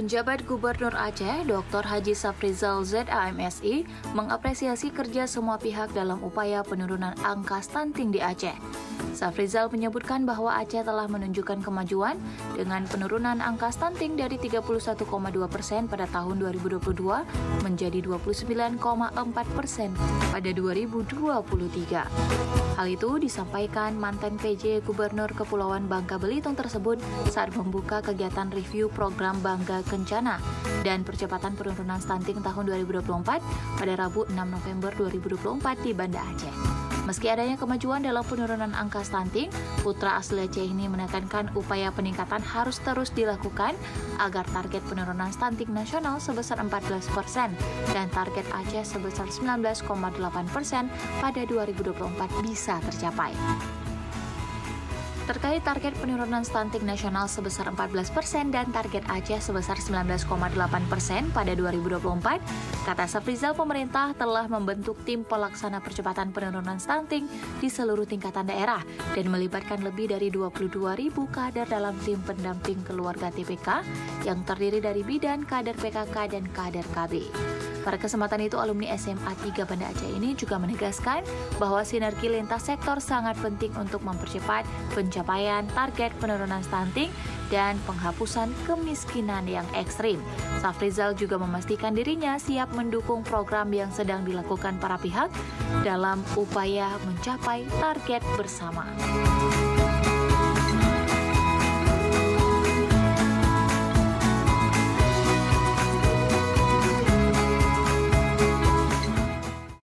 Penjabat Gubernur Aceh, Dr. Haji Safrizal ZAMSI, mengapresiasi kerja semua pihak dalam upaya penurunan angka stunting di Aceh. Safrizal menyebutkan bahwa Aceh telah menunjukkan kemajuan dengan penurunan angka stunting dari 31,2% pada tahun 2022 menjadi 29,4% pada 2023. Hal itu disampaikan mantan PJ Gubernur Kepulauan Bangka Belitung tersebut saat membuka kegiatan review program Bangga Kencana dan percepatan penurunan stunting tahun 2024 pada Rabu 6 November 2024 di Banda Aceh. Meski adanya kemajuan dalam penurunan angka stunting, putra asli Aceh ini menekankan upaya peningkatan harus terus dilakukan agar target penurunan stunting nasional sebesar 14% dan target Aceh sebesar 19,8% pada 2024 bisa tercapai. Terkait target penurunan stunting nasional sebesar 14% dan target Aceh sebesar 19,8% pada 2024, kata Safrizal, pemerintah telah membentuk tim pelaksana percepatan penurunan stunting di seluruh tingkatan daerah dan melibatkan lebih dari 22.000 kader dalam tim pendamping keluarga TPK yang terdiri dari bidan, kader PKK, dan kader KB. Pada kesempatan itu, alumni SMA 3 Banda Aceh ini juga menegaskan bahwa sinergi lintas sektor sangat penting untuk mempercepat pencapaian target penurunan stunting dan penghapusan kemiskinan yang ekstrim. Safrizal juga memastikan dirinya siap mendukung program yang sedang dilakukan para pihak dalam upaya mencapai target bersama.